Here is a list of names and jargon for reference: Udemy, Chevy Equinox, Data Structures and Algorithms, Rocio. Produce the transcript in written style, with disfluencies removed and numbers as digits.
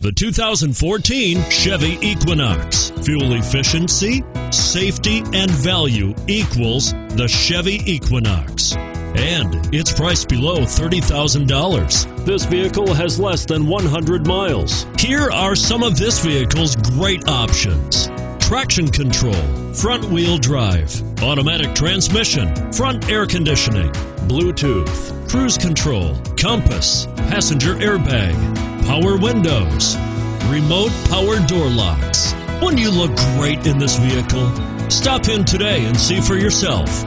The 2014 Chevy Equinox. Fuel efficiency, safety, and value equals the Chevy Equinox. And it's priced below $30,000. This vehicle has less than 100 miles. Here are some of this vehicle's great options. Traction control, front wheel drive, automatic transmission, front air conditioning, Bluetooth, cruise control, compass, passenger airbag, power windows, remote power door locks. Wouldn't you look great in this vehicle? Stop in today and see for yourself.